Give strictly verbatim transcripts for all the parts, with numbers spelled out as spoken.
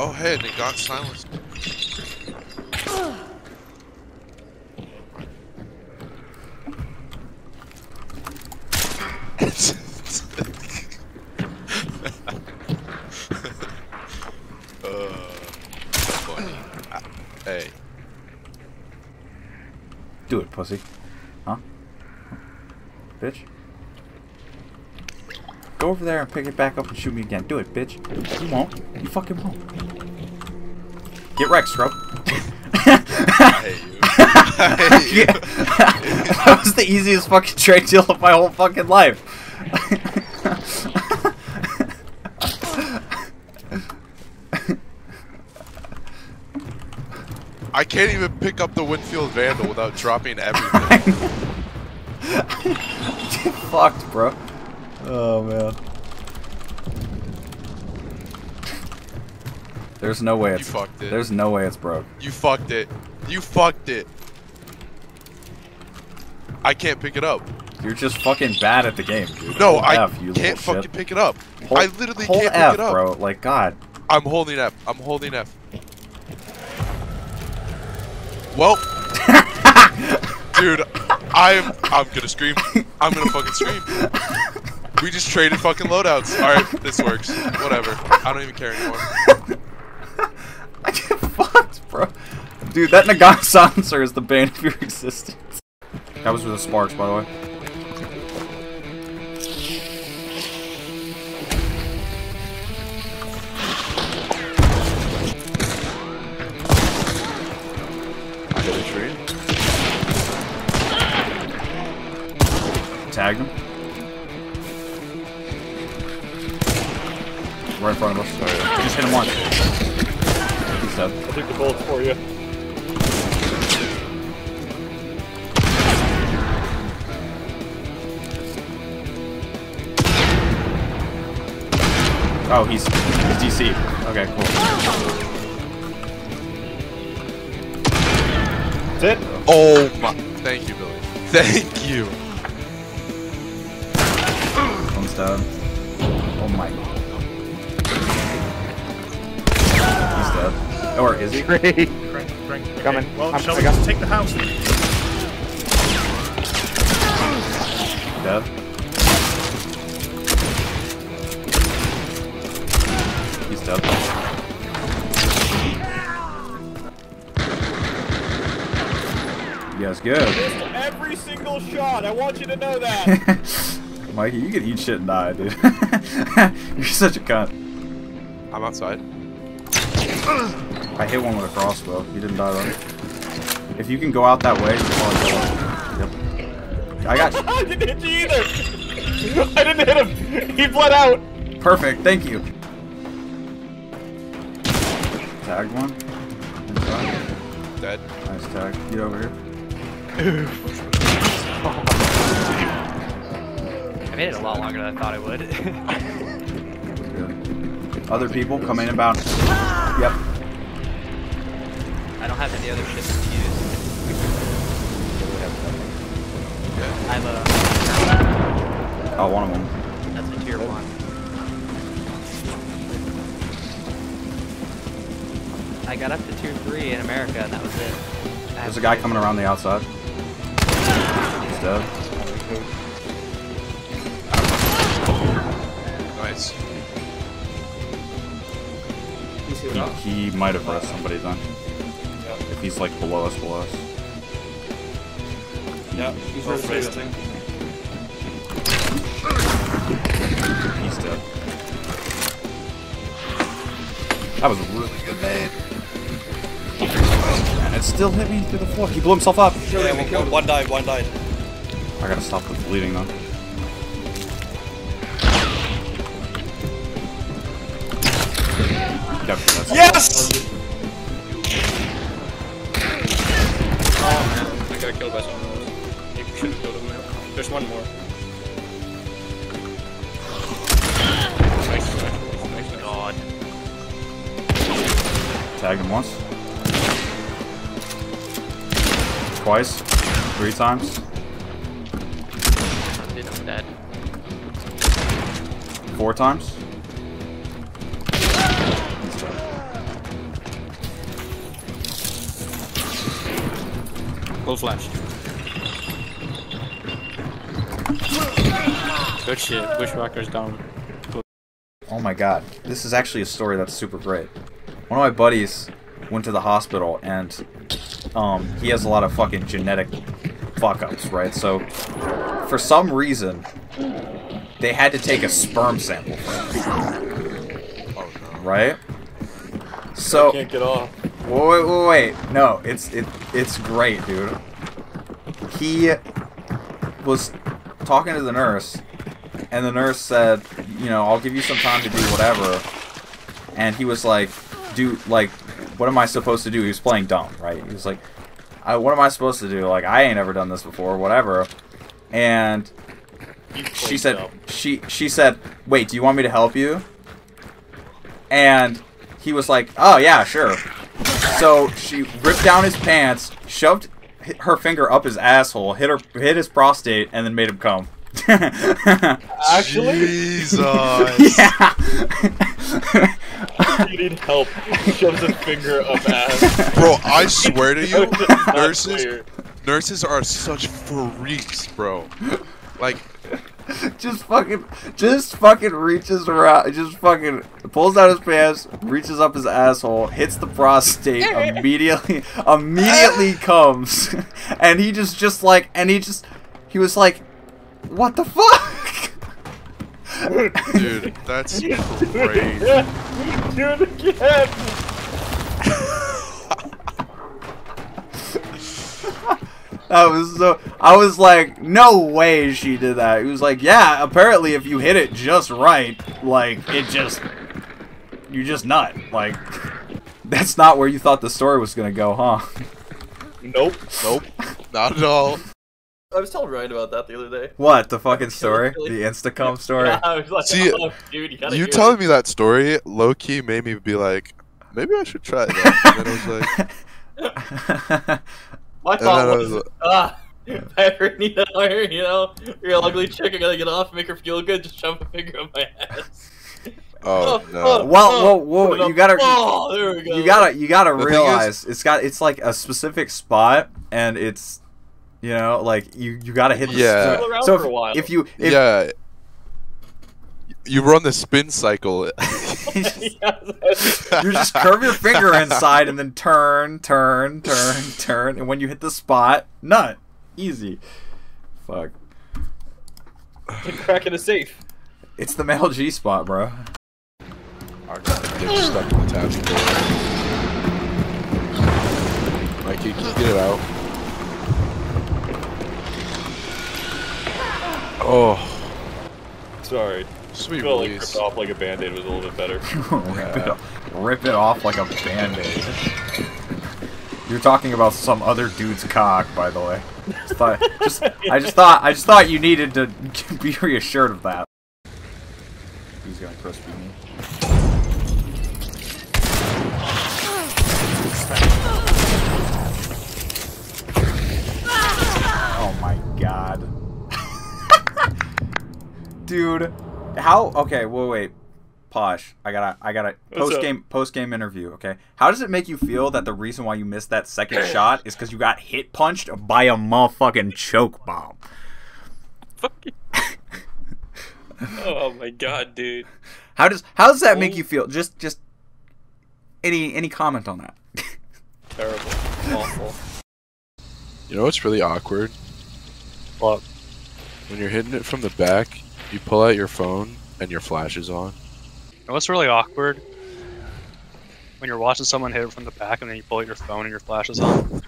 Oh, hey, they got silenced. Do it, pussy. Huh? Bitch. Go over there and pick it back up and shoot me again. Do it, bitch. You won't. You fucking won't. Get wrecked, scrub. I hate you. I hate you. Yeah. That was the easiest fucking trade deal of my whole fucking life. I can't even pick up the Winfield Vandal without dropping everything. Get fucked, bro. Oh, man. There's no way it's... You fucked it. There's no way it's broke. You fucked it. You fucked it. I can't pick it up. You're just fucking bad at the game, dude. No, hold I F, you can't fucking shit. pick it up. Hold, I literally can't pick F, it up. bro. Like, God. I'm holding F. I'm holding F. Well, dude, I'm I'm gonna scream. I'm gonna fucking scream. We just traded fucking loadouts. All right, this works. Whatever. I don't even care anymore. I get fucked, bro. Dude, that Nagang silencer is the bane of your existence. That was with the sparks, by the way. Tag them. Right in front of us. Sorry. Just hit him once. He's dead. I'll take the bullets for you. Oh, he's, he's D C. Okay, cool. That's it? Oh my. Thank you, Billy. Thank you. Down. Oh my. He's dead. Or is he? Great. Crank, crank, okay. Coming. Well, I'm, shall we just take the house? Dead. He's dead. You guys good. Missed every single shot. I want you to know that. Mikey, you can eat shit and die, dude. You're such a cunt. I'm outside. I hit one with a crossbow. You didn't die, though. If you can go out that way, you're probably going. Yep. I got you. I didn't hit you either. I didn't hit him. He bled out. Perfect. Thank you. Tag one. Inside. Dead. Nice tag. Get over here. Oh. I made it a lot longer than I thought I would. Really? Other people come in and bounce. Yep. I don't have any other shit to use. I have a... Oh, one of them. That's a tier one. I got up to tier three in America and that was it. I There's a guy coming around the outside. He's dead. Nice. He, he might have rest somebody then. Yep. If he's like below us, below us. Yeah, he's oh, resting. He's dead. That was a really good nade. And it still hit me through the floor. He blew himself up. Sure, yeah, one, one, one died, one died. I gotta stop the bleeding though. Yes! Oh man, I got killed by someone. You should have killed him now. There's one more. Oh my god. Tag him once. Twice. Three times. Dude, I'm dead. Four times. Full flash. Good shit. Bushwhacker's down. Oh my god. This is actually a story that's super great. One of my buddies went to the hospital and um, he has a lot of fucking genetic fuck-ups, right? So, for some reason, they had to take a sperm sample from him. Oh, no. Right? So... I can't get off. Wait, wait, wait. No, it's, it, it's great, dude. He was talking to the nurse, and the nurse said, you know, I'll give you some time to do whatever. And he was like, dude, like, what am I supposed to do? He was playing dumb, right? He was like, I, what am I supposed to do? Like, I ain't ever done this before, whatever. And she said, dumb. she she said, wait, do you want me to help you? And he was like, oh, yeah, sure. So she ripped down his pants, shoved her finger up his asshole, hit her, hit his prostate, and then made him come. Actually, Jesus. Yeah. You need help. Shoves a finger up ass. Bro, I swear to you, nurses, clear. nurses are such freaks, bro. Like, just fucking, just fucking reaches around, just fucking pulls out his pants, reaches up his asshole, hits the prostate, immediately, immediately comes, and he just, just like, and he just, he was like, what the fuck? Dude, that's crazy. Do it again! That was so... I was like, no way she did that. He was like, yeah, apparently if you hit it just right, like, it just... You're just nut. Like, that's not where you thought the story was gonna go, huh? Nope. Nope. Not at all. I was telling Ryan about that the other day. What, the fucking story? The Instacom story? Yeah, I was like, see, oh, dude, you, you telling me that story, low-key made me be like, maybe I should try that. And then I was like... My thought was, was, ah, if I ever need to hire, you know, real ugly chick, I gotta get off, make her feel good, just shove a finger up my ass. Oh, oh no! Oh, well, whoa, whoa! Oh, you gotta, oh, there we go. you gotta, you gotta the realize is, it's got, it's like a specific spot, and it's... You know, like you, you gotta hit the yeah. spin. So if, for a while. if you if yeah, you run the spin cycle. you just curve your finger inside and then turn, turn, turn, turn, and when you hit the spot, nut, easy. Fuck. It's cracking a safe. It's the male G spot, bro. I got to get stuck in the taxi door. Mikey, can you get it out? Oh, sorry. Sweet release. Like, ripped off like a band-aid was a little bit better. rip, yeah. it rip it off like a band-aid. You're talking about some other dude's cock, by the way. Just thought, just, I just thought, I just thought you needed to be reassured of that. He's gonna crush me. Oh my god. Dude, how? Okay, wait, wait, Posh. I gotta, I gotta post game, post game interview. Okay, how does it make you feel that the reason why you missed that second shot is because you got hit punched by a motherfucking choke bomb? Fucking. Oh my god, dude. How does how does that make you feel? Just, just any any comment on that? Terrible, awful. You know what's really awkward? What? When you're hitting it from the back. You pull out your phone, and your flash is on. And what's really awkward, when you're watching someone hit it from the back, and then you pull out your phone, and your flash is on.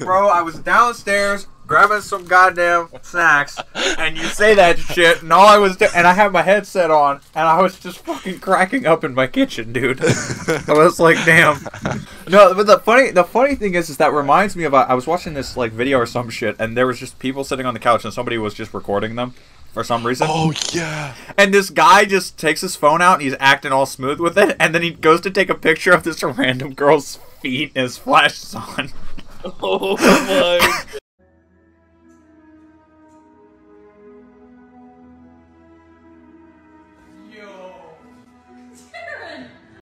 Bro, I was downstairs, grabbing some goddamn snacks, and you say that shit, and all I was doing, and I had my headset on, and I was just fucking cracking up in my kitchen, dude. I was like, damn. No, but the funny, the funny thing is, is that reminds me of, I was watching this, like, video or some shit, and there was just people sitting on the couch, and somebody was just recording them for some reason. Oh, yeah. And this guy just takes his phone out, and he's acting all smooth with it, and then he goes to take a picture of this random girl's feet, and his flash is on. Oh, my God.